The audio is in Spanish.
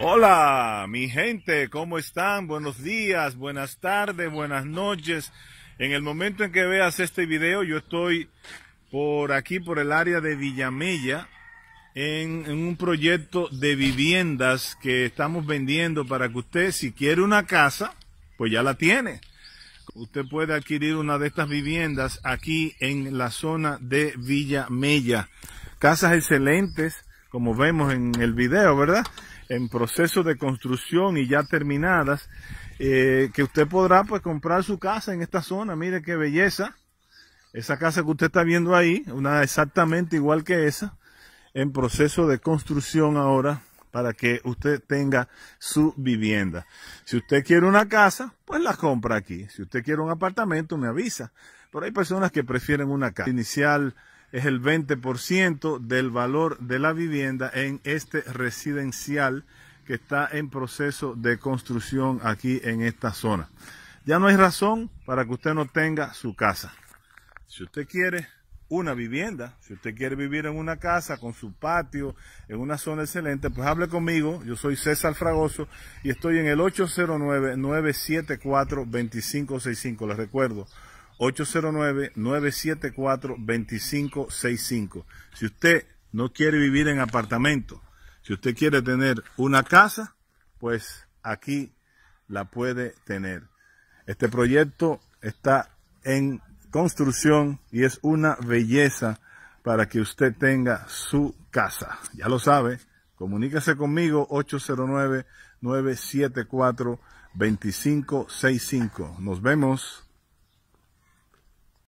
Hola, mi gente, ¿cómo están? Buenos días, buenas tardes, buenas noches. En el momento en que veas este video, yo estoy por aquí, por el área de Villa Mella, en un proyecto de viviendas que estamos vendiendo para que usted, si quiere una casa, pues ya la tiene. Usted puede adquirir una de estas viviendas aquí en la zona de Villa Mella. Casas excelentes, como vemos en el video, ¿verdad? En proceso de construcción y ya terminadas, que usted podrá pues comprar su casa en esta zona. Mire qué belleza, esa casa que usted está viendo ahí, una exactamente igual que esa, en proceso de construcción ahora para que usted tenga su vivienda. Si usted quiere una casa, pues la compra aquí. Si usted quiere un apartamento, me avisa. Pero hay personas que prefieren una casa. Inicial es el 20% del valor de la vivienda en este residencial que está en proceso de construcción aquí en esta zona. Ya no hay razón para que usted no tenga su casa. Si usted quiere una vivienda, si usted quiere vivir en una casa con su patio, en una zona excelente, pues hable conmigo. Yo soy César Fragoso y estoy en el 809-974-2565. Les recuerdo, 809-974-2565. Si usted no quiere vivir en apartamento, si usted quiere tener una casa, pues aquí la puede tener. Este proyecto está en construcción y es una belleza para que usted tenga su casa. Ya lo sabe, comuníquese conmigo, 809-974-2565. Nos vemos.